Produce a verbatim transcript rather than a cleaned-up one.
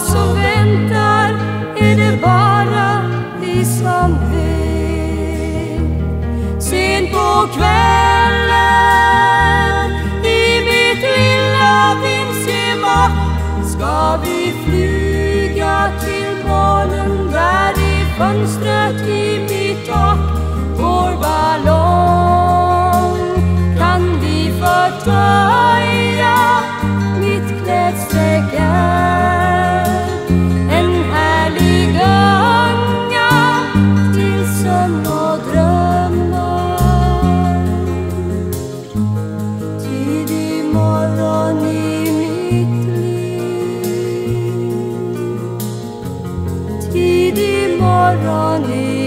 vad som väntar är det bara vi som vet. Sent på kvällen i mitt lilla vimsgema ska vi flyga till månen, där i fönstret i mitt tak vår ballong kan vi förtöja mitt klädstäcke. Tidig morgon i mitt liv.